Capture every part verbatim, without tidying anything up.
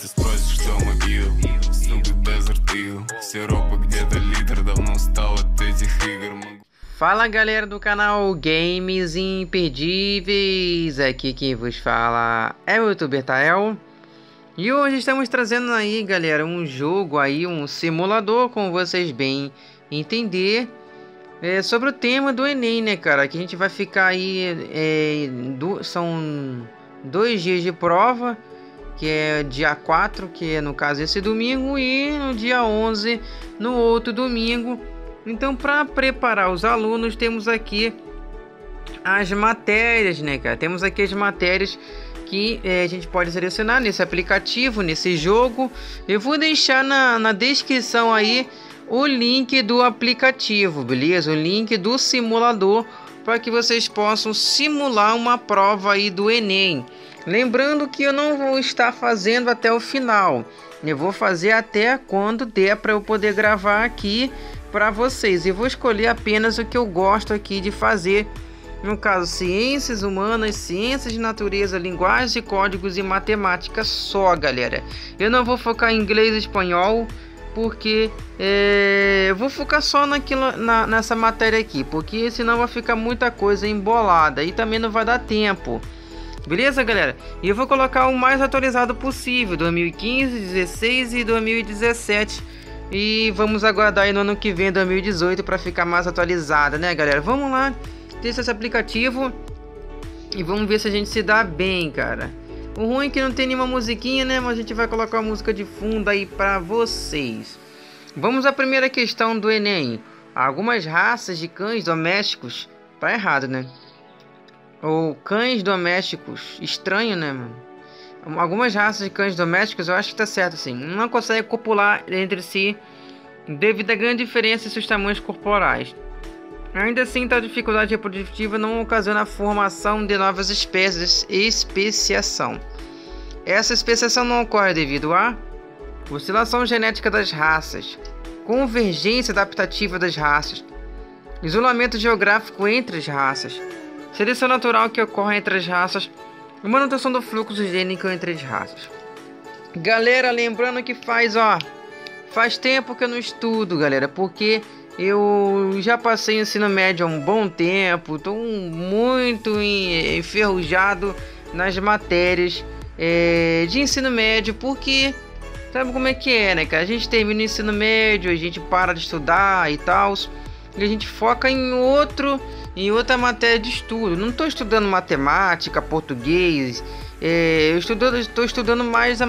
Ты спросишь, кто могил, сука, Desert Hill. Все ропы где-то литр, давно устал от этих игр. Fala galera do canal Games Imperdíveis, aqui quem vos fala é o youtuber Tael. E hoje estamos trazendo aí galera um jogo aí, um simulador, como vocês bem entender, é, sobre o tema do Enem, né cara, que a gente vai ficar aí, é, do, são dois dias de prova, que é dia quatro, que é no caso esse domingo, e no dia onze, no outro domingo. Então, para preparar os alunos, temos aqui as matérias, né, cara? Temos aqui as matérias que é, a gente pode selecionar nesse aplicativo, nesse jogo. Eu vou deixar na, na descrição aí o link do aplicativo, beleza? O link do simulador para que vocês possam simular uma prova aí do Enem. Lembrando que eu não vou estar fazendo até o final. Eu vou fazer até quando der para eu poder gravar aqui para vocês, e vou escolher apenas o que eu gosto aqui de fazer, no caso ciências humanas, ciências de natureza, linguagem, códigos e matemática só, galera. Eu não vou focar em inglês e espanhol, porque é, eu vou focar só naquilo, na, nessa matéria aqui, porque senão vai ficar muita coisa embolada e também não vai dar tempo. Beleza, galera? E eu vou colocar o mais atualizado possível, dois mil e quinze, dois mil e dezesseis e dois mil e dezessete. E vamos aguardar aí no ano que vem, dois mil e dezoito, para ficar mais atualizada, né, galera? Vamos lá, testa esse aplicativo e vamos ver se a gente se dá bem, cara. O ruim é que não tem nenhuma musiquinha, né? Mas a gente vai colocar a música de fundo aí para vocês. Vamos à primeira questão do Enem. Algumas raças de cães domésticos... Tá errado, né? Ou cães domésticos. Estranho, né, mano? Algumas raças de cães domésticos, eu acho que tá certo assim, não conseguem copular entre si devido à grande diferença em seus tamanhos corporais. Ainda assim, tal dificuldade reprodutiva não ocasiona a formação de novas espécies e especiação. Essa especiação não ocorre devido à oscilação genética das raças, convergência adaptativa das raças, isolamento geográfico entre as raças, seleção natural que ocorre entre as raças, manutenção do fluxo gênico entre as raças. Galera, lembrando que faz, ó, faz tempo que eu não estudo, galera, porque eu já passei o ensino médio há um bom tempo, tô muito enferrujado nas matérias é, de ensino médio, porque sabe como é que é, né, cara? A gente termina o ensino médio, a gente para de estudar e tal, e a gente foca em outro... em outra matéria de estudo. Não estou estudando matemática, português, é, eu estou estudando mais a,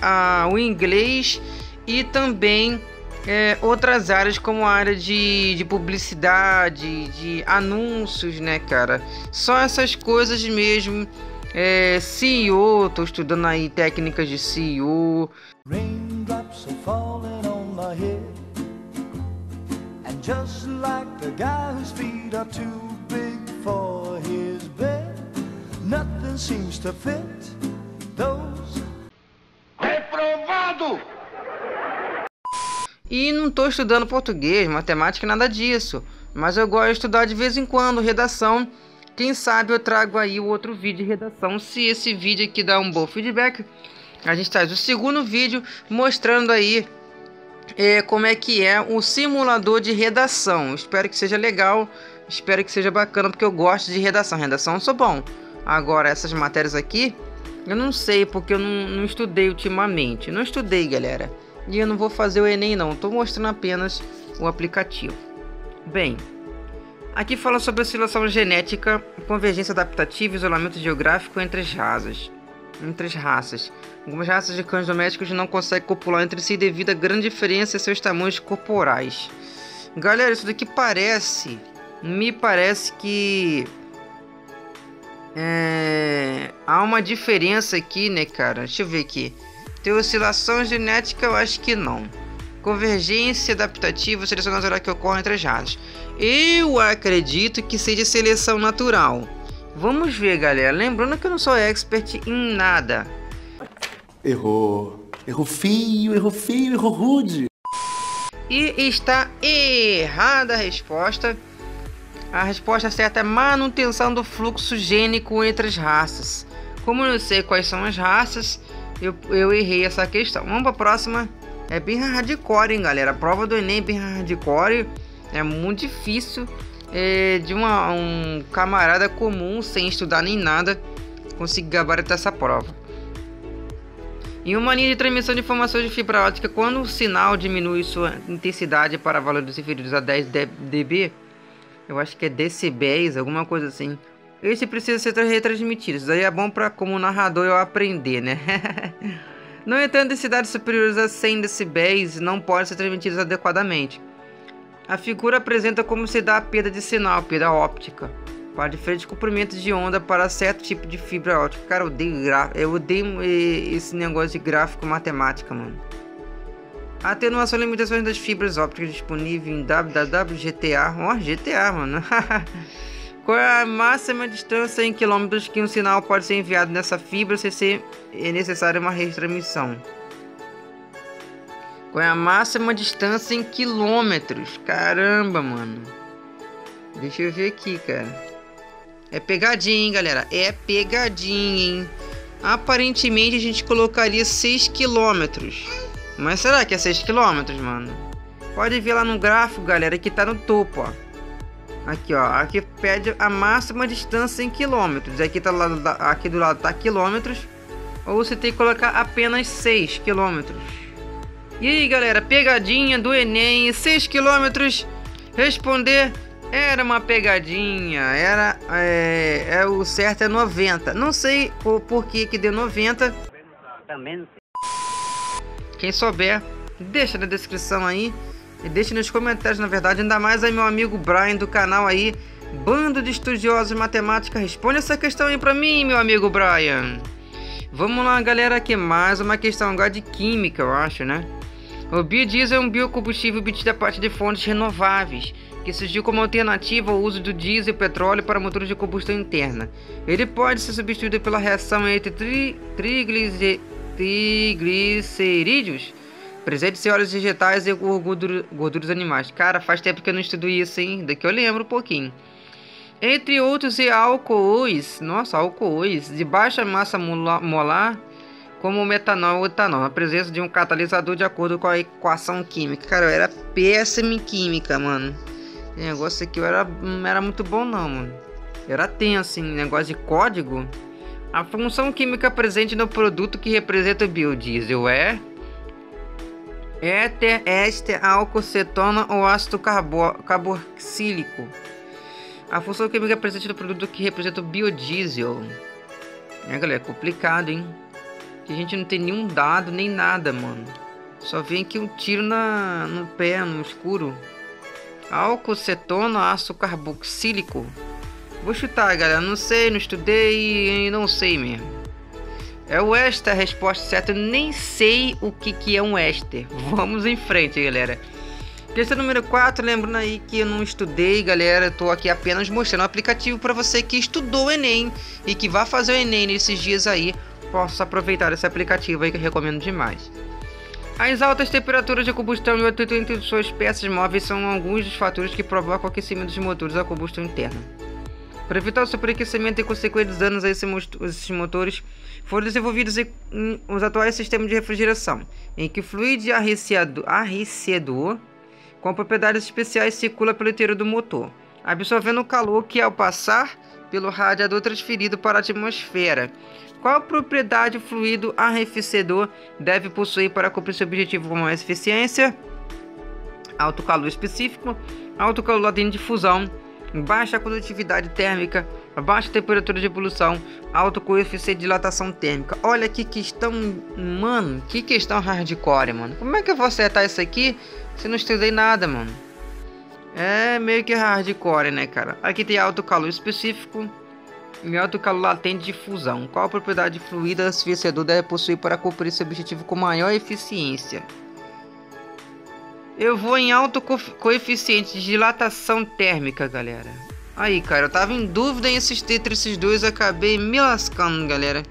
a, a, o inglês e também é, outras áreas como a área de, de publicidade, de anúncios, né, cara? Só essas coisas mesmo. É, C E O, estou estudando aí técnicas de C E O. Raindrops are falling on my head. Just like the guy whose feet are too big for his bed, nothing seems to fit those. Reprovado! E não tô estudando português, matemática, nada disso. Mas eu gosto de estudar de vez em quando, redação. Quem sabe eu trago aí o outro vídeo de redação, se esse vídeo aqui dá um bom feedback. A gente traz o segundo vídeo mostrando aí É, como é que é o simulador de redação. Espero que seja legal, espero que seja bacana, porque eu gosto de redação. Redação eu sou bom. Agora essas matérias aqui eu não sei, porque eu não, não estudei ultimamente. Não estudei, galera. E eu não vou fazer o Enem não, estou mostrando apenas o aplicativo. Bem, aqui fala sobre oscilação genética, convergência adaptativa, isolamento geográfico entre as raças. Entre as raças. Algumas raças de cães domésticos não conseguem copular entre si devido à grande diferença em seus tamanhos corporais. Galera, isso daqui parece... Me parece que... É, há uma diferença aqui, né, cara? Deixa eu ver aqui. Tem oscilação genética? Eu acho que não. Convergência adaptativa, seleção natural que ocorre entre as raças. Eu acredito que seja seleção natural. Vamos ver, galera. Lembrando que eu não sou expert em nada. Errou. Errou feio, errou feio, errou rude. E está errada a resposta. A resposta certa é manutenção do fluxo gênico entre as raças. Como eu sei quais são as raças, eu, eu errei essa questão. Vamos para a próxima. É bem hardcore, hein, galera. A prova do Enem é bem hardcore. É muito difícil é, de uma, um camarada comum, sem estudar nem nada, conseguir gabaritar essa prova. Em uma linha de transmissão de informações de fibra óptica, quando o sinal diminui sua intensidade para valores inferiores a dez decibéis, eu acho que é decibéis, alguma coisa assim, esse precisa ser retransmitido. Isso daí é bom para, como narrador, eu aprender, né? No entanto, intensidades superiores a cem decibéis não podem ser transmitidas adequadamente. A figura apresenta como se dá a perda de sinal, perda óptica, para diferentes comprimentos de onda para certo tipo de fibra óptica. Cara, eu odeio, gra... eu odeio esse negócio de gráfico matemática, mano. Atenuação e limitações das fibras ópticas disponíveis em W W W G T A. Ó, oh, G T A, mano. Qual é a máxima distância em quilômetros que um sinal pode ser enviado nessa fibra se ser é necessária uma retransmissão? Qual é a máxima distância em quilômetros? Caramba, mano. Deixa eu ver aqui, cara. É pegadinha, hein, galera? É pegadinha, hein? Aparentemente a gente colocaria seis quilômetros. Mas será que é seis quilômetros, mano? Pode ver lá no gráfico, galera, que tá no topo, ó. Aqui, ó. Aqui pede a máxima distância em quilômetros. Aqui, tá lá, aqui do lado tá quilômetros. Ou você tem que colocar apenas seis quilômetros. E aí, galera, pegadinha do Enem. seis quilômetros. Responder... Era uma pegadinha, era, é, é, o certo é noventa. Não sei o porquê que deu noventa. Também não sei. Quem souber, deixa na descrição aí. E deixa nos comentários, na verdade. Ainda mais aí meu amigo Brian do canal aí. Bando de Estudiosos de Matemática. Responde essa questão aí pra mim, meu amigo Brian. Vamos lá, galera. Aqui mais uma questão agora de química, eu acho, né? O biodiesel é um biocombustível obtido a partir de fontes renováveis, que surgiu como alternativa ao uso do diesel e petróleo para motores de combustão interna. Ele pode ser substituído pela reação entre tri, triglice, triglicerídeos, presentes em óleos vegetais e gordura, gorduras animais. Cara, faz tempo que eu não estudo isso, hein? Daqui eu lembro um pouquinho. Entre outros e álcoois, nossa, álcoois, de baixa massa molar, como o metanol ou etanol, na presença de um catalisador de acordo com a equação química. Cara, eu era péssimo em química, mano. Esse negócio aqui eu era, não era muito bom não, mano. Eu era tenso em negócio de código. A função química presente no produto que representa o biodiesel é éter, éster, álcool, cetona ou ácido carbo, carboxílico. A função química presente no produto que representa o biodiesel. É, galera, é complicado, hein? Que a gente não tem nenhum dado, nem nada, mano. Só vem aqui um tiro na, no pé, no escuro. Álcool, cetona, ácido carboxílico. Vou chutar, galera. Não sei, não estudei e não sei mesmo. É o éster a resposta certa. Eu nem sei o que, que é um éster. Vamos em frente, galera. Questão número quatro. Lembrando aí que eu não estudei, galera. Tô aqui apenas mostrando um aplicativo para você que estudou o Enem e que vai fazer o Enem nesses dias aí. Posso aproveitar esse aplicativo aí que eu recomendo demais. As altas temperaturas de combustão e o atrito entre suas peças móveis são alguns dos fatores que provocam o aquecimento dos motores à combustão interna. Para evitar o superaquecimento e consequentes danos a esses motores, foram desenvolvidos os atuais sistemas de refrigeração, em que o fluido arreciador com propriedades especiais circula pelo interior do motor, absorvendo o calor que, ao passar pelo radiador, transferido para a atmosfera. Qual propriedade o fluido arrefecedor deve possuir para cumprir seu objetivo com mais eficiência? Alto calor específico, alto calor latente de fusão, baixa condutividade térmica, baixa temperatura de ebulição, alto coeficiente de dilatação térmica. Olha que questão, mano, que questão hardcore, mano. Como é que eu vou acertar isso aqui se não estudei nada, mano? É meio que hardcore, né, cara? Aqui tem alto calor específico e alto calor latente de fusão. Qual a propriedade de fluido arrefecedor deve possuir para cumprir esse objetivo com maior eficiência? Eu vou em alto co coeficiente de dilatação térmica, galera. Aí, cara, eu tava em dúvida em esses, entre esses dois, acabei me lascando, galera.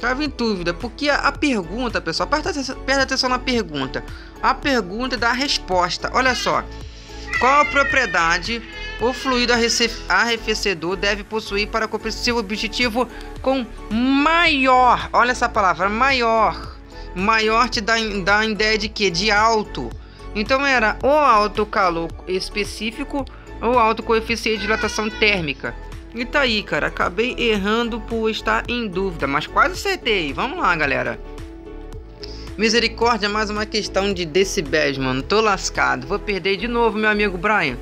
Tava em dúvida, porque a, a pergunta, pessoal, presta atenção, presta atenção na pergunta. A pergunta é da resposta, olha só. Qual a propriedade O fluido arrefecedor deve possuir para cumprir seu objetivo com maior, olha essa palavra, maior. Maior te dá, dá a ideia de que? De alto. Então era ou alto calor específico ou alto coeficiente de dilatação térmica. E tá aí, cara, acabei errando por estar em dúvida, mas quase acertei. Vamos lá, galera. Misericórdia, mais uma questão de decibéis, mano. Tô lascado, vou perder de novo, meu amigo Brian.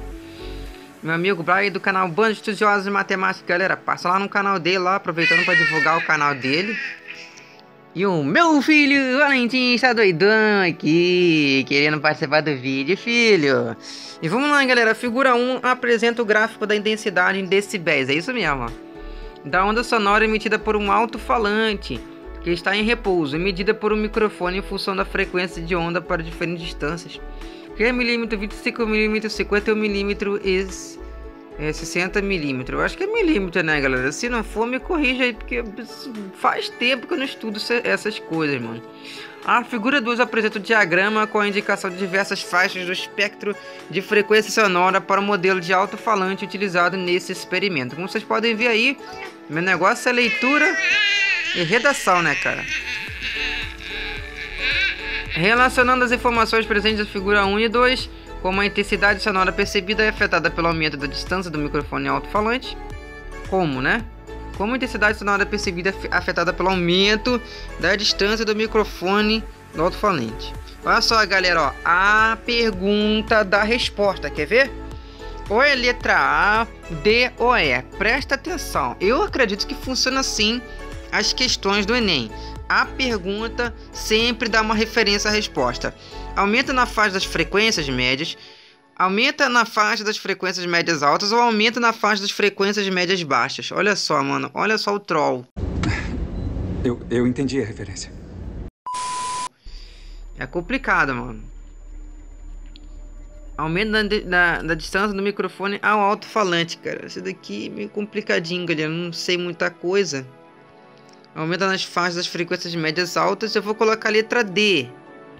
Meu amigo Brian do canal Bandos Estudiosos de Matemática, galera, passa lá no canal dele, lá, aproveitando para divulgar o canal dele. E o meu filho Valentim está doidão aqui, querendo participar do vídeo, filho. E vamos lá, galera, figura um apresenta o gráfico da intensidade em decibéis, é isso mesmo, ó. Da onda sonora emitida por um alto-falante, que está em repouso, e medida por um microfone em função da frequência de onda para diferentes distâncias. três milímetros, vinte e cinco milímetros, cinquenta milímetros e sessenta milímetros. Eu acho que é milímetro, né, galera? Se não for, me corrija aí, porque faz tempo que eu não estudo essas coisas, mano. A figura dois apresenta o diagrama com a indicação de diversas faixas do espectro de frequência sonora para o modelo de alto-falante utilizado nesse experimento. Como vocês podem ver aí, meu negócio é leitura e redação, né, cara? Relacionando as informações presentes na figura um e dois, como a intensidade sonora percebida é afetada pelo aumento da distância do microfone ao alto-falante. Como, né? Como a intensidade sonora percebida é afetada pelo aumento da distância do microfone do alto-falante. Olha só, galera, ó, a pergunta da resposta, quer ver? Ou é letra A, D ou E? Presta atenção, eu acredito que funciona assim as questões do Enem. A pergunta sempre dá uma referência à resposta. Aumenta na faixa das frequências médias, aumenta na faixa das frequências médias altas ou aumenta na faixa das frequências médias baixas. Olha só, mano, olha só o troll. Eu, eu entendi a referência. É complicado, mano. Aumento da, da, da distância do microfone ao alto-falante, cara. Isso daqui é meio complicadinho, galera. Não sei muita coisa. Aumenta nas faixas das frequências médias altas. Eu vou colocar a letra D.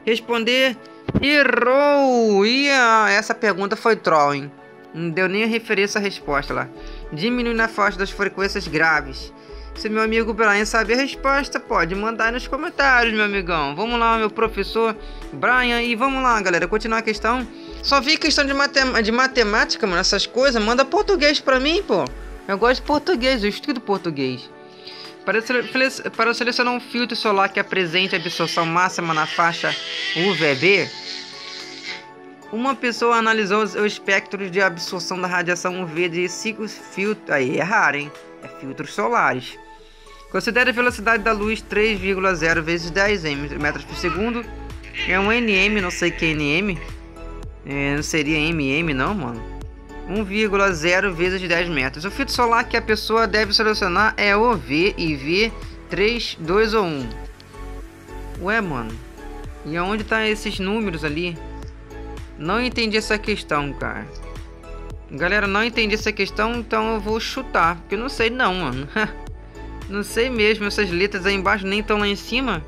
Responder. Errou! E a... essa pergunta foi troll, hein? Não deu nem a referência à resposta lá. Diminui na faixa das frequências graves. Se meu amigo Brian sabe a resposta, pode mandar aí nos comentários, meu amigão. Vamos lá, meu professor Brian. E vamos lá, galera, continuar a questão. Só vi questão de, matem... de matemática, mano. Essas coisas, manda português pra mim, pô. Eu gosto de português, eu estudo português. Para, sele para selecionar um filtro solar que apresente absorção máxima na faixa U V B, uma pessoa analisou os espectros de absorção da radiação U V de cinco filtros... Aí, é raro, hein? É filtros solares. Considere a velocidade da luz três vírgula zero vezes dez metros por segundo. É um N M, não sei que N M. É, não seria M M, não, mano. um vírgula zero vezes dez metros. O filtro solar que a pessoa deve selecionar é o V e V três, dois ou um. Ué, mano. E aonde tá esses números ali? Não entendi essa questão, cara. Galera, não entendi essa questão, então eu vou chutar. Porque eu não sei não, mano. Não sei mesmo, essas letras aí embaixo nem estão lá em cima.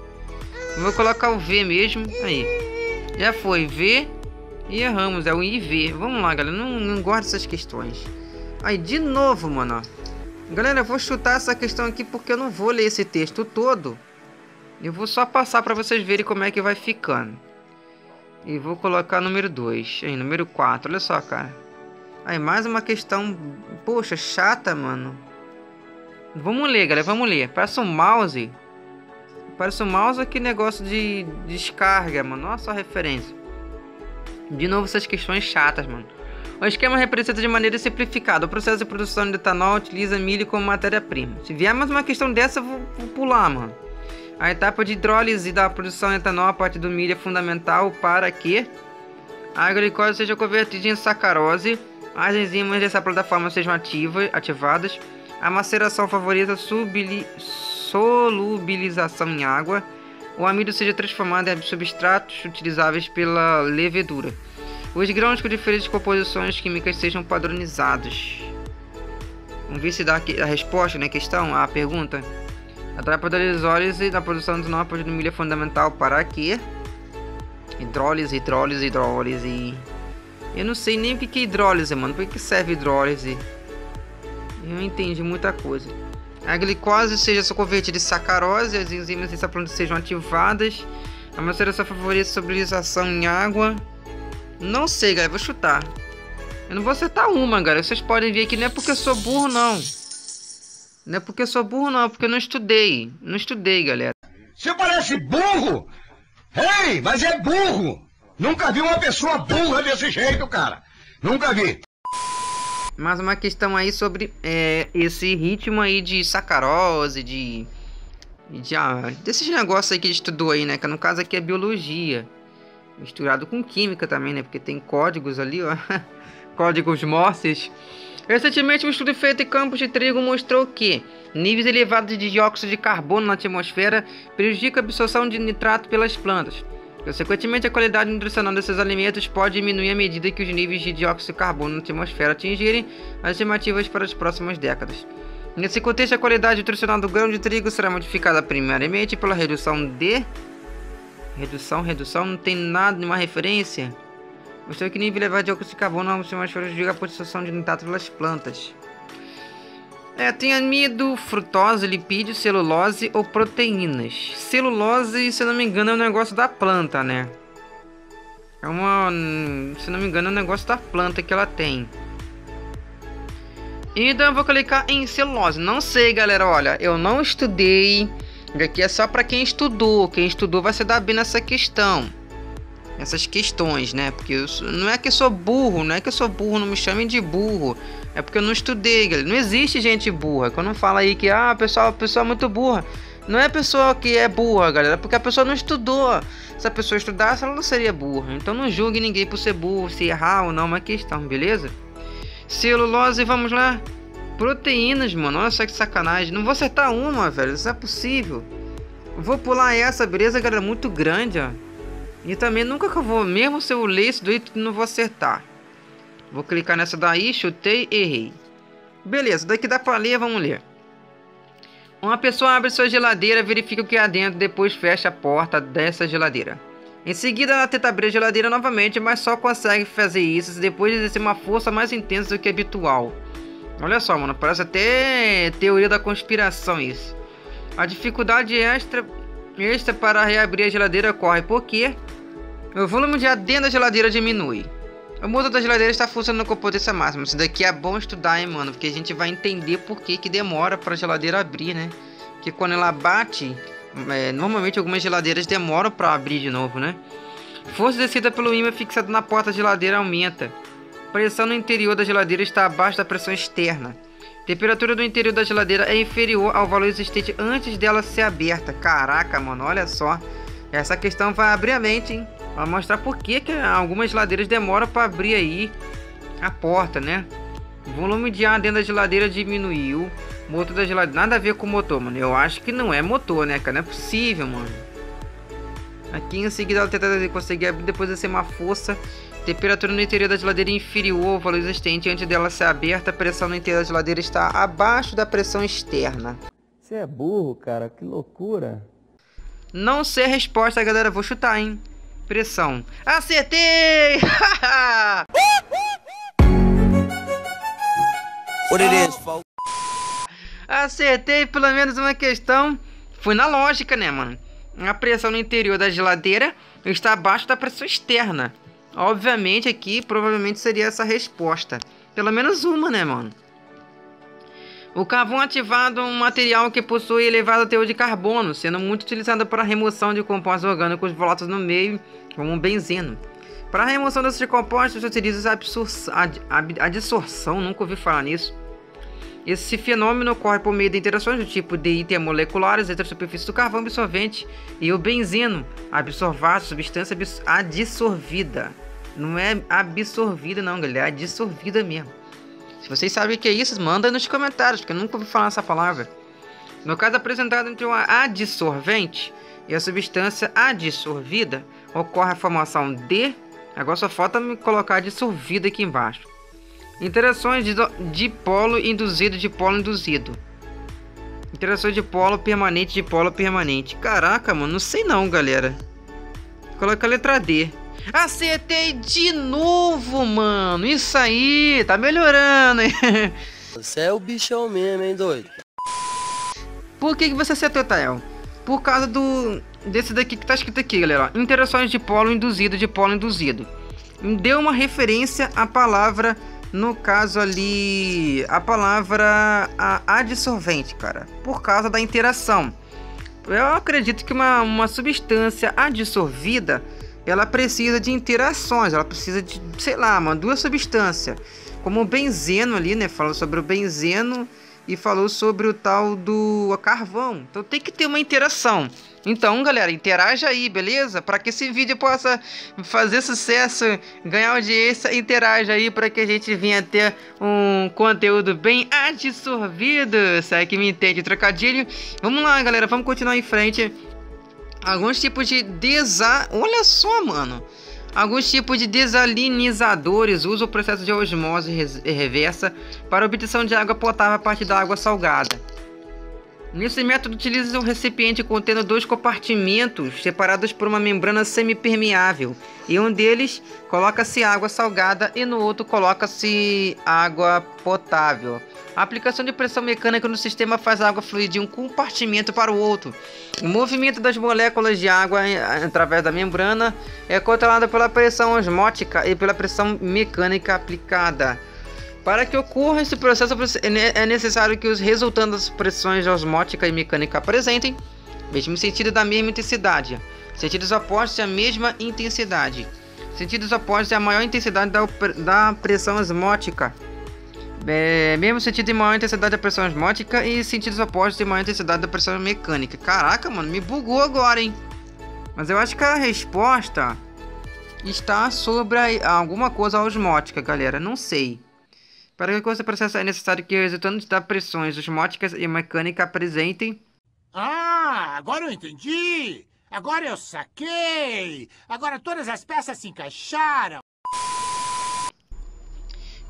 Vou colocar o V mesmo. Aí. Já foi, V. E erramos, é o I V. Vamos lá, galera, não, não guardo essas questões. Aí, de novo, mano. Galera, eu vou chutar essa questão aqui porque eu não vou ler esse texto todo. Eu vou só passar para vocês verem como é que vai ficando. E vou colocar número dois. Aí, número quatro, olha só, cara. Aí, mais uma questão, poxa, chata, mano. Vamos ler, galera, vamos ler. Parece um mouse. Parece um mouse aqui, negócio de descarga, mano. Olha só a referência. De novo essas questões chatas, mano. O esquema representa de maneira simplificada. O processo de produção de etanol utiliza milho como matéria-prima. Se vier mais uma questão dessa, eu vou, vou pular, mano. A etapa de hidrólise da produção de etanol a partir do milho é fundamental para que a glicose seja convertida em sacarose, as enzimas dessa plataforma sejam ativas, ativadas, a maceração favorece a solubilização em água, o amido seja transformado em substratos utilizáveis pela levedura. Os grãos com diferentes composições químicas sejam padronizados. Vamos ver se dá a resposta, né? Questão, a pergunta. A etapa da hidrólise da produção de etanol do milho é fundamental para que? Hidrólise, hidrólise, hidrólise. Eu não sei nem o que, que é hidrólise, mano. Por que, que serve hidrólise? Eu não entendi muita coisa. A glicose seja convertida em sacarose, as enzimas dessa planta sejam ativadas. A maceração favorece a solubilização em água. Não sei, galera. Vou chutar. Eu não vou acertar uma, galera. Vocês podem ver que não é porque eu sou burro, não. Não é porque eu sou burro, não. É porque eu não estudei. Não estudei, galera. Você parece burro? Ei, mas é burro! Nunca vi uma pessoa burra desse jeito, cara. Nunca vi. Mais uma questão aí sobre é, esse ritmo aí de sacarose, de... de ah, desses negócios aí que a gente estudou aí, né? Que no caso aqui é biologia. Misturado com química também, né? Porque tem códigos ali, ó. Códigos morses. Recentemente, um estudo feito em campos de trigo mostrou que níveis elevados de dióxido de carbono na atmosfera prejudica a absorção de nitrato pelas plantas. Consequentemente, a qualidade nutricional desses alimentos pode diminuir à medida que os níveis de dióxido de carbono na atmosfera atingirem as estimativas para as próximas décadas. Nesse contexto, a qualidade nutricional do grão de trigo será modificada primeiramente pela redução de... Redução, redução, não tem nada, nenhuma referência. Mostrou que nível elevado de dióxido de carbono na atmosfera prejudica a absorção de nitrato pelas plantas. É, tem amido, frutose, lipídio, celulose ou proteínas. Celulose, se eu não me engano, é um negócio da planta, né? É uma... Se eu não me engano, é um negócio da planta que ela tem. Então eu vou clicar em celulose. Não sei, galera, olha, eu não estudei. Aqui é só para quem estudou. Quem estudou vai se dar bem nessa questão. Essas questões, né? Porque eu, não é que eu sou burro, não é que eu sou burro, não me chamem de burro. É porque eu não estudei, galera. Não existe gente burra. Quando fala aí que ah, pessoal, a pessoa é muito burra. Não é a pessoa que é burra, galera. Porque a pessoa não estudou. Se a pessoa estudasse, ela não seria burra. Então não julgue ninguém por ser burro, se errar ou não, é uma questão, beleza? Celulose, vamos lá. Proteínas, mano. Olha só que sacanagem. Não vou acertar uma, velho. Isso é possível. Vou pular essa, beleza, galera? Muito grande, ó. E também nunca que eu vou, mesmo se eu ler isso daí, não vou acertar. Vou clicar nessa daí, chutei, errei. Beleza, daqui dá pra ler, vamos ler. Uma pessoa abre sua geladeira, verifica o que há dentro, depois fecha a porta dessa geladeira. Em seguida, ela tenta abrir a geladeira novamente, mas só consegue fazer isso depois de exercer uma força mais intensa do que habitual. Olha só, mano, parece até teoria da conspiração isso. A dificuldade extra, extra para reabrir a geladeira ocorre porque... o volume de ar dentro da geladeira diminui. O motor da geladeira está funcionando com potência máxima. Isso daqui é bom estudar, hein, mano? Porque a gente vai entender por que que demora para a geladeira abrir, né? Porque quando ela bate, é, normalmente algumas geladeiras demoram para abrir de novo, né? Força descida pelo ímã fixado na porta da geladeira aumenta. Pressão no interior da geladeira está abaixo da pressão externa. Temperatura do interior da geladeira é inferior ao valor existente antes dela ser aberta. Caraca, mano, olha só. Essa questão vai abrir a mente, hein? Vai mostrar por que que algumas geladeiras demoram para abrir aí a porta, né? O volume de ar dentro da geladeira diminuiu. Motor da geladeira... Nada a ver com o motor, mano. Eu acho que não é motor, né, cara? Não é possível, mano. Aqui em seguida ela tenta conseguir abrir depois de ser uma força. Temperatura no interior da geladeira inferior ao valor existente antes dela ser aberta. A pressão no interior da geladeira está abaixo da pressão externa. Você é burro, cara. Que loucura. Não sei a resposta, galera. Vou chutar, hein? Pressão. Acertei! Acertei pelo menos uma questão. Foi na lógica, né, mano? A pressão no interior da geladeira está abaixo da pressão externa. Obviamente aqui provavelmente seria essa resposta. Pelo menos uma, né, mano? O carvão ativado é um material que possui elevado teor de carbono, sendo muito utilizado para a remoção de compostos orgânicos voláteis no meio, como um benzeno. Para a remoção desses compostos, utiliza a adsorção, nunca ouvi falar nisso. Esse fenômeno ocorre por meio de interações do tipo de intermoleculares entre a superfície do carvão absorvente e o benzeno, absorvar a substância adsorvida. Não é absorvida não, galera, é adsorvida mesmo. Se vocês sabem o que é isso, manda nos comentários, porque eu nunca ouvi falar essa palavra. No caso apresentado entre uma adsorvente e a substância adsorvida, ocorre a formação de... Agora só falta me colocar adsorvida aqui embaixo. Interações de dipolo induzido, dipolo induzido. Interações de polo permanente, dipolo permanente. Caraca, mano, não sei não, galera. Coloca a letra D. Acertei de novo, mano. Isso aí, tá melhorando, hein? Você é o bichão mesmo, hein, doido? Por que que você acertou, Tael? Por causa do... desse daqui que tá escrito aqui, galera. Ó. Interações de polo induzido, de polo induzido. Deu uma referência à palavra... No caso ali, a palavra a adsorvente, cara, por causa da interação. Eu acredito que uma, uma substância adsorvida, ela precisa de interações, ela precisa de, sei lá, mano, duas substâncias. Como o benzeno ali, né, falou sobre o benzeno e falou sobre o tal do carvão. Então tem que ter uma interação. Então, galera, interaja aí, beleza? Para que esse vídeo possa fazer sucesso, ganhar audiência, interaja aí para que a gente venha ter um conteúdo bem absorvido. Será que me entende, trocadilho? Vamos lá, galera, vamos continuar em frente. Alguns tipos de desa... Olha só, mano! Alguns tipos de desalinizadores usam o processo de osmose reversa para obtenção de água potável a partir da água salgada. Nesse método, utiliza um recipiente contendo dois compartimentos separados por uma membrana semipermeável. Em um deles, coloca-se água salgada e no outro coloca-se água potável. A aplicação de pressão mecânica no sistema faz a água fluir de um compartimento para o outro. O movimento das moléculas de água através da membrana é controlado pela pressão osmótica e pela pressão mecânica aplicada. Para que ocorra esse processo, é necessário que os resultantes das pressões osmótica e mecânica apresentem mesmo sentido da mesma intensidade, sentidos opostos à mesma intensidade, sentidos opostos à maior intensidade da, da pressão osmótica, é, mesmo sentido e maior intensidade da pressão osmótica e sentidos opostos e maior intensidade da pressão mecânica. Caraca, mano, me bugou agora, hein? Mas eu acho que a resposta está sobre alguma coisa osmótica, galera, não sei. Para que ocorra esse processo, é necessário que os resultantes das pressões osmóticas e mecânica apresentem... Ah, agora eu entendi! Agora eu saquei! Agora todas as peças se encaixaram!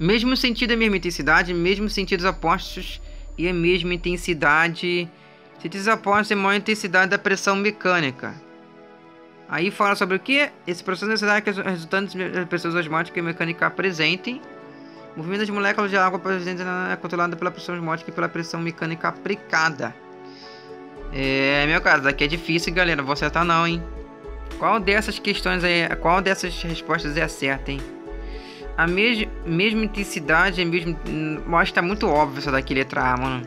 Mesmo sentido e mesma intensidade, mesmos sentidos opostos e a mesma intensidade... Sentidos opostos e maior intensidade da pressão mecânica. Aí fala sobre o que? Esse processo é necessário que os resultantes das pressões osmóticas e mecânica apresentem... O movimento das moléculas de água é controlado pela pressão osmótica e pela pressão mecânica aplicada. É, meu cara, daqui é difícil, galera. Não vou acertar não, hein? Qual dessas questões aí, qual dessas respostas é a certa, hein? A mes mesma intensidade, a mesma... Mas tá muito óbvio essa daqui, letra A, mano.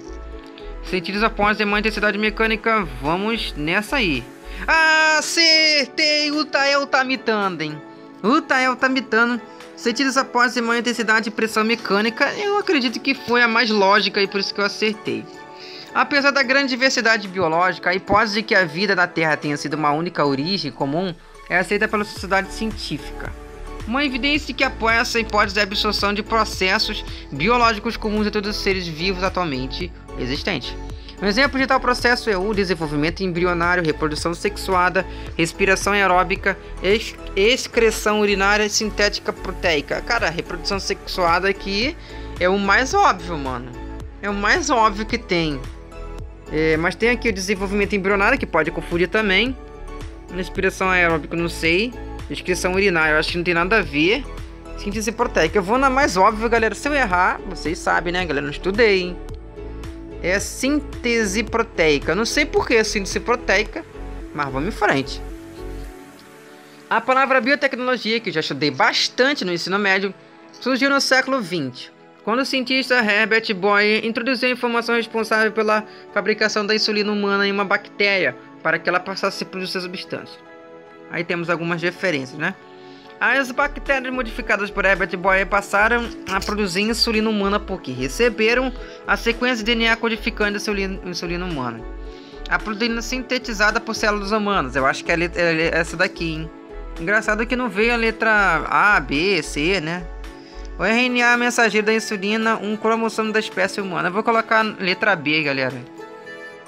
Sentidos opostos e maior intensidade mecânica. Vamos nessa aí. Acertei! O Tael tá mitando, hein? O Tael tá mitando. Sentidos opostos e maior intensidade e pressão mecânica, eu acredito que foi a mais lógica e por isso que eu acertei. Apesar da grande diversidade biológica, a hipótese de que a vida na Terra tenha sido uma única origem comum é aceita pela sociedade científica. Uma evidência que apoia essa hipótese é a absorção de processos biológicos comuns a todos os seres vivos atualmente existentes. Um exemplo de tal processo é o desenvolvimento embrionário, reprodução sexuada, respiração aeróbica, ex excreção urinária sintética proteica. Cara, a reprodução sexuada aqui é o mais óbvio, mano. É o mais óbvio que tem. É, mas tem aqui o desenvolvimento embrionário, que pode confundir também. Respiração aeróbica, não sei. Excreção urinária, eu acho que não tem nada a ver. Síntese proteica. Eu vou na mais óbvia, galera. Se eu errar, vocês sabem, né, galera? Eu não estudei, hein? É síntese proteica. Não sei por que síntese proteica, mas vamos em frente. A palavra biotecnologia, que eu já estudei bastante no ensino médio, surgiu no século vinte, quando o cientista Herbert Boyer introduziu a informação responsável pela fabricação da insulina humana em uma bactéria, para que ela passasse a produzir substância. Aí temos algumas referências, né? As bactérias modificadas por Herbert Boyer passaram a produzir insulina humana porque receberam a sequência de D N A codificando a insulina, insulina humana. A proteína sintetizada por células humanas. Eu acho que é, letra, é essa daqui, hein? Engraçado que não veio a letra A, B, C, né? O R N A mensageiro da insulina, um cromossomo da espécie humana. Eu vou colocar a letra B, galera.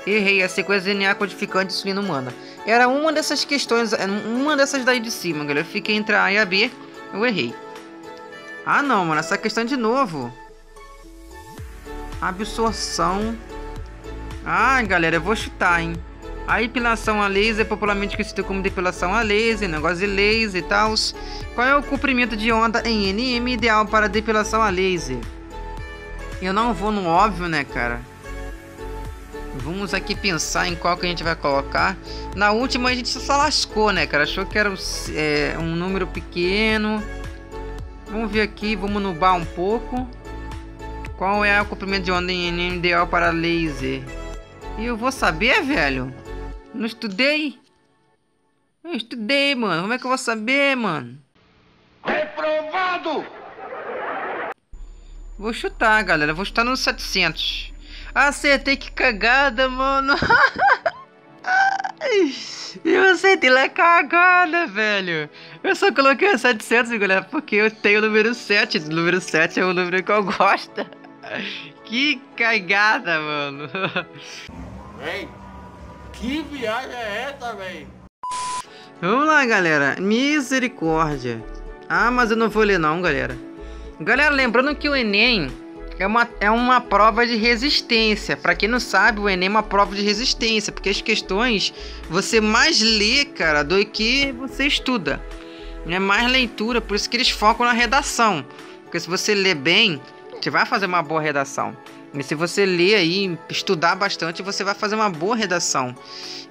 Errei, a sequência de D N A codificante de insulina humana. Era uma dessas questões, uma dessas daí de cima, galera. Eu fiquei entre a A e a B, eu errei. Ah não, mano, essa questão de novo. Absorção. Ah, galera, eu vou chutar, hein. A depilação a laser é popularmente conhecida como depilação a laser, negócio de laser e tal. Qual é o comprimento de onda em Enem ideal para depilação a laser? Eu não vou no óbvio, né, cara? Vamos aqui pensar em qual que a gente vai colocar. Na última a gente só lascou, né, cara? Achou que era é, um número pequeno. Vamos ver aqui, vamos nubar um pouco. Qual é o comprimento de onda em Enem ideal para laser? E eu vou saber, velho? Não estudei? Não estudei, mano. Como é que eu vou saber, mano? Reprovado! Vou chutar, galera. Vou chutar no setecentos. Acertei, que cagada, mano. Eu acertei lá, cagada, velho. Eu só coloquei setecentos, galera, porque eu tenho o número sete. O número sete é o número que eu gosto. Que cagada, mano. Ei, que viagem é essa, velho? Vamos lá, galera. Misericórdia. Ah, mas eu não vou ler não, galera. Galera, lembrando que o Enem é uma, é uma prova de resistência. Pra quem não sabe, o Enem é uma prova de resistência, porque as questões você mais lê, cara, do que você estuda. É mais leitura, por isso que eles focam na redação. Porque se você ler bem, você vai fazer uma boa redação. E se você ler aí, estudar bastante, você vai fazer uma boa redação.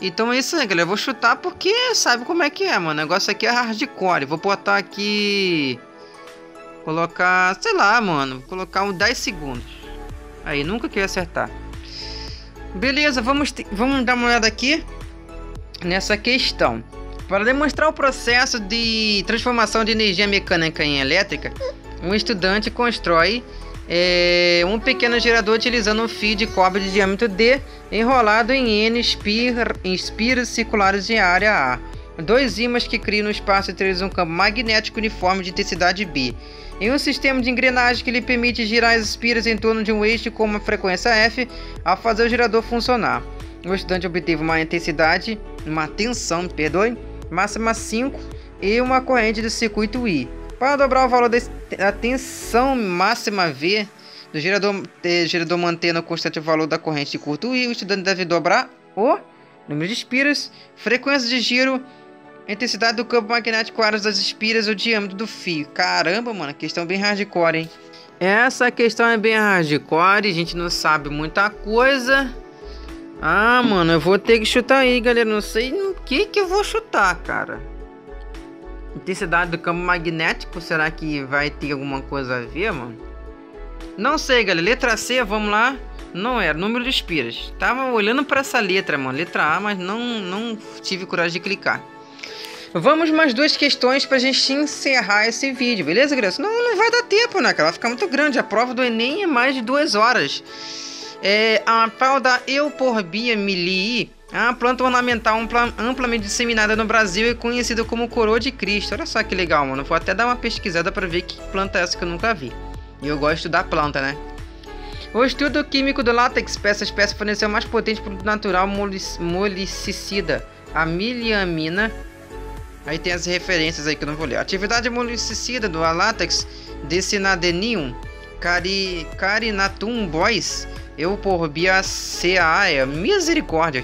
Então é isso, né, galera? Eu vou chutar porque sabe como é que é, mano. O negócio aqui é hardcore. Vou botar aqui... Colocar... Sei lá, mano. Vou colocar um dez segundos. Aí, nunca que eu ia acertar. Beleza, vamos, te... vamos dar uma olhada aqui nessa questão. Para demonstrar o processo de transformação de energia mecânica em elétrica, um estudante constrói... É um pequeno gerador utilizando um fio de cobre de diâmetro D enrolado em N espiras circulares de área A, dois ímãs que criam no espaço entre eles um campo magnético uniforme de intensidade B, em um sistema de engrenagem que lhe permite girar as espiras em torno de um eixo com uma frequência F ao fazer o gerador funcionar. O estudante obteve uma intensidade, uma tensão, perdoe, máxima cinco e uma corrente do circuito I. Para dobrar o valor da tensão máxima V do gerador, eh, gerador mantendo constante o valor da corrente de curto I, o estudante deve dobrar o número de espiras, frequência de giro, intensidade do campo magnético, áreas das espiras, o diâmetro do fio. Caramba, mano, questão bem hardcore, hein? Essa questão é bem hardcore, a gente não sabe muita coisa. Ah, mano, eu vou ter que chutar aí, galera. Não sei no que que eu vou chutar, cara. Intensidade do campo magnético, será que vai ter alguma coisa a ver, mano? Não sei, galera. Letra C, vamos lá. Não era, número de espiras. Tava olhando para essa letra, mano. Letra A, mas não, não tive coragem de clicar. Vamos mais duas questões pra gente encerrar esse vídeo, beleza, galera? Senão não vai dar tempo, né, cara? Vai ficar muito grande. A prova do Enem é mais de duas horas. É, a tal da Euphorbia milii. É uma planta ornamental amplamente disseminada no Brasil e conhecida como coroa de Cristo. Olha só que legal, mano. Vou até dar uma pesquisada para ver que planta é essa que eu nunca vi. E eu gosto da planta, né? O estudo químico do látex para essa espécie forneceu o mais potente produto natural molicicida, a miliamina. Aí tem as referências aí que eu não vou ler. A atividade molicicida do látex decinadenium cari, carinatum bois Euphorbia cae. Misericórdia.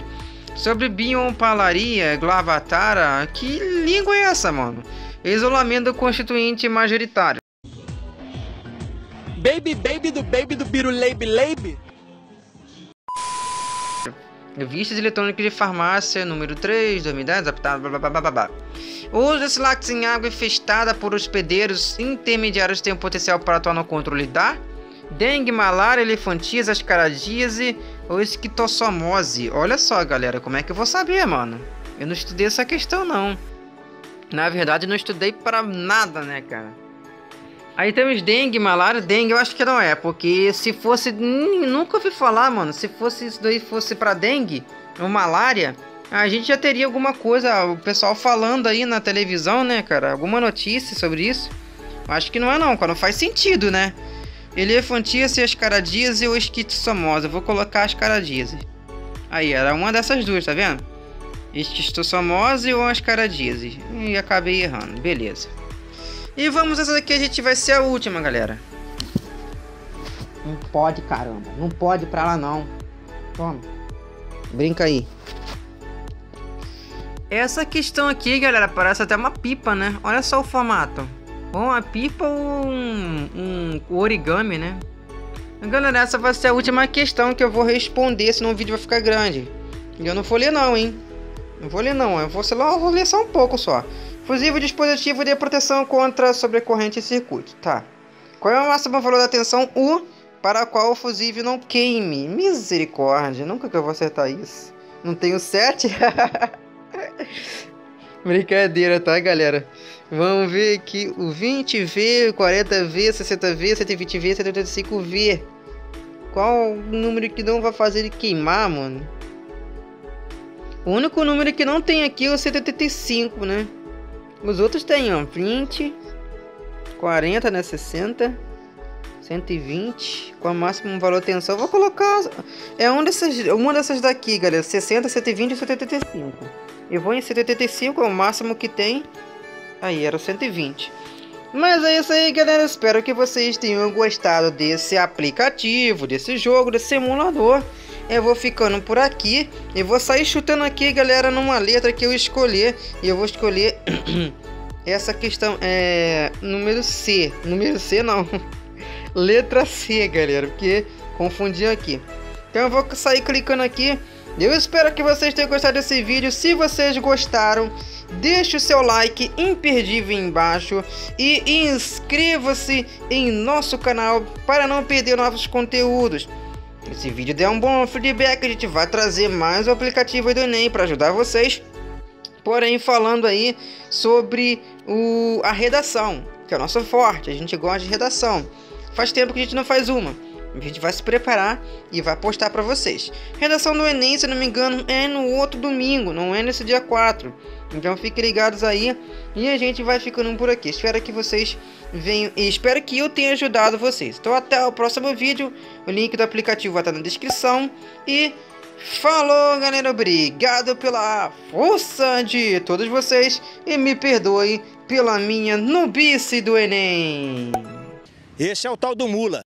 Sobre biompalaria glavatara, que língua é essa, mano? Isolamento do constituinte majoritário. Baby, baby do baby do biruleibe, leibe. Revistas eletrônicas de farmácia, número três, dois mil e dez, adaptado, blá blá blá blá blá. Usa esse látex em água infestada por hospedeiros intermediários tem um potencial para atuar no controle da dengue, malária, elefantíase, ascaradíase ou esquistossomose. Olha só, galera, como é que eu vou saber, mano? Eu não estudei essa questão, não. Na verdade, eu não estudei para nada, né, cara? Aí temos dengue, malária. Dengue eu acho que não é, porque se fosse... Nunca ouvi falar, mano. Se fosse isso daí fosse para dengue ou malária, a gente já teria alguma coisa, o pessoal falando aí na televisão, né, cara? Alguma notícia sobre isso. Acho que não é, não, cara. Não faz sentido, né? Elefantíase, ascaradíase ou esquistossomose. Eu vou colocar ascaradíase. Aí, era uma dessas duas, tá vendo? Esquistossomose ou ascaradíase. E acabei errando, beleza. E vamos, essa daqui a gente vai ser a última, galera. Não pode, caramba. Não pode pra lá, não. Toma. Brinca aí. Essa questão aqui, galera, parece até uma pipa, né? Olha só o formato. Ou uma pipa ou um, um origami, né? Galera, essa vai ser a última questão que eu vou responder, senão o vídeo vai ficar grande. E eu não vou ler não, hein? Não vou ler não, eu vou, sei lá, eu vou ler só um pouco só. Fusível dispositivo de proteção contra sobrecorrente e circuito, tá. Qual é o máximo valor da tensão U para a qual o fusível não queime? Misericórdia, nunca que eu vou acertar isso. Não tenho sete? Brincadeira, tá, galera? Vamos ver aqui o vinte V, quarenta V, sessenta V, cento e vinte V, cento e oitenta e cinco V. Qual o número que não vai fazer ele queimar, mano? O único número que não tem aqui é o cento e oitenta e cinco, né? Os outros tem, ó, vinte, quarenta, né, sessenta, cento e vinte, com a máxima valor de tensão. Vou colocar... é um desses, uma dessas daqui, galera, sessenta, cento e vinte e cento e oitenta e cinco. Eu vou em cento e oitenta e cinco, é o máximo que tem. Aí, era cento e vinte. Mas é isso aí, galera. Espero que vocês tenham gostado desse aplicativo, desse jogo, desse simulador. Eu vou ficando por aqui. Eu vou sair chutando aqui, galera, numa letra que eu escolher. E eu vou escolher essa questão, é... número C. Número C, não. Letra C, galera, porque confundi aqui. Então eu vou sair clicando aqui. Eu espero que vocês tenham gostado desse vídeo. Se vocês gostaram, deixe o seu like imperdível embaixo e inscreva-se em nosso canal para não perder novos conteúdos. Esse vídeo deu um bom feedback, a gente vai trazer mais o aplicativo do Enem para ajudar vocês. Porém, falando aí sobre o, a redação, que é o nosso forte, a gente gosta de redação. Faz tempo que a gente não faz uma. A gente vai se preparar e vai postar para vocês. Redação do Enem, se não me engano, é no outro domingo, não é nesse dia quatro. Então fiquem ligados aí e a gente vai ficando por aqui. Espero que vocês venham e espero que eu tenha ajudado vocês. Então até o próximo vídeo. O link do aplicativo vai estar na descrição. E falou, galera. Obrigado pela força de todos vocês. E me perdoem pela minha nubice do Enem. Esse é o tal do Mula.